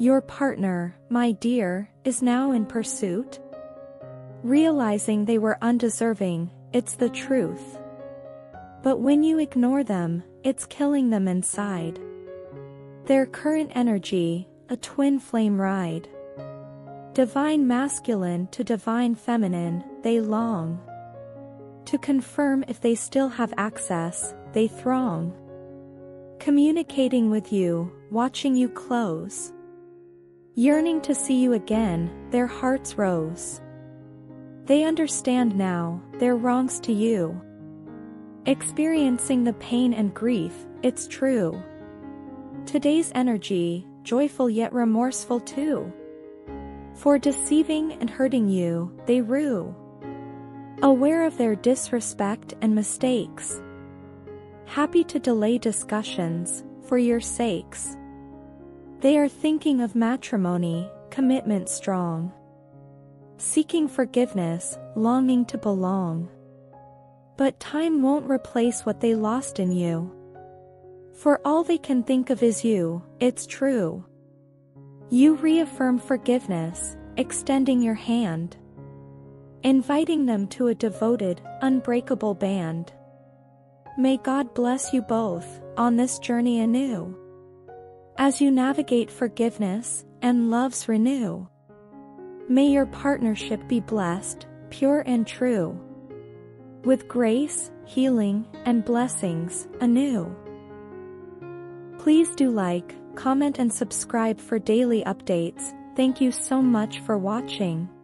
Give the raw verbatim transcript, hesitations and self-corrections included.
Your partner, my dear, is now in pursuit? Realizing they were undeserving, it's the truth. But when you ignore them, it's killing them inside. Their current energy, a twin flame ride. Divine masculine to divine feminine, they long. To confirm if they still have access, they throng. Communicating with you, watching you close. Yearning to see you again, their hearts rose. They understand now, their wrongs to you. Experiencing the pain and grief, it's true. Today's energy, joyful yet remorseful too. For deceiving and hurting you, they rue. Aware of their disrespect and mistakes. Happy to delay discussions, for your sakes. They are thinking of matrimony, commitment strong. Seeking forgiveness, longing to belong. But time won't replace what they lost in you. For all they can think of is you, it's true. You reaffirm forgiveness, extending your hand. Inviting them to a devoted, unbreakable band. May God bless you both, on this journey anew. As you navigate forgiveness, and love's renew. May your partnership be blessed, pure and true. With grace, healing, and blessings, anew. Please do like, comment and subscribe for daily updates. Thank you so much for watching.